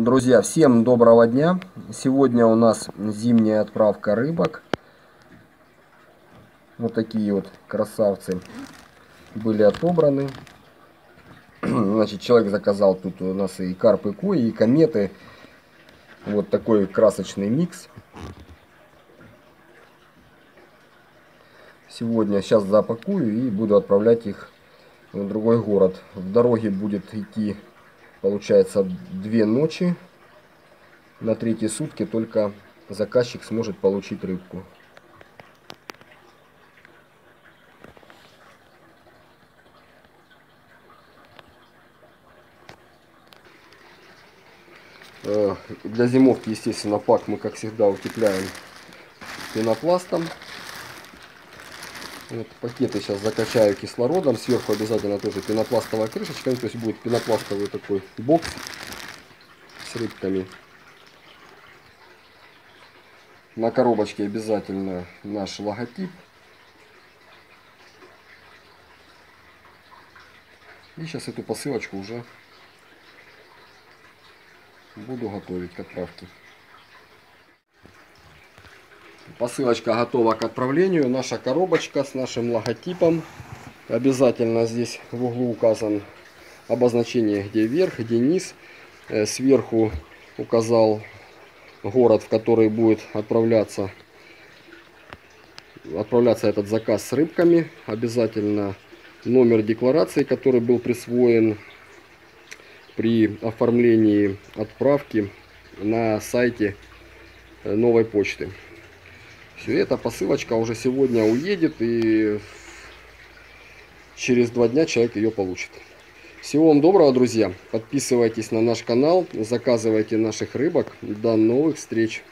Друзья, всем доброго дня. Сегодня у нас зимняя отправка рыбок. Вот такие вот красавцы были отобраны. Значит, человек заказал тут у нас и карпы, кои, и кометы. Вот такой красочный микс. Сегодня, сейчас запакую и буду отправлять их в другой город. В дороге будет идти, получается, 2 ночи. На 3-е сутки только заказчик сможет получить рыбку. Для зимовки, естественно, пак мы, как всегда, утепляем пенопластом. Вот, пакеты сейчас закачаю кислородом. Сверху обязательно тоже пенопластовая крышечка. То есть будет пенопластовый такой бокс с рыбками. На коробочке обязательно наш логотип. И сейчас эту посылочку уже буду готовить к отправке. Посылочка готова к отправлению. Наша коробочка с нашим логотипом. Обязательно здесь в углу указан обозначение, где вверх, где низ. Сверху указал город, в который будет отправляться этот заказ с рыбками. Обязательно номер декларации, который был присвоен при оформлении отправки на сайте Новой почты. Все, эта посылочка уже сегодня уедет, и через 2 дня человек ее получит. Всего вам доброго, друзья. Подписывайтесь на наш канал, заказывайте наших рыбок. До новых встреч!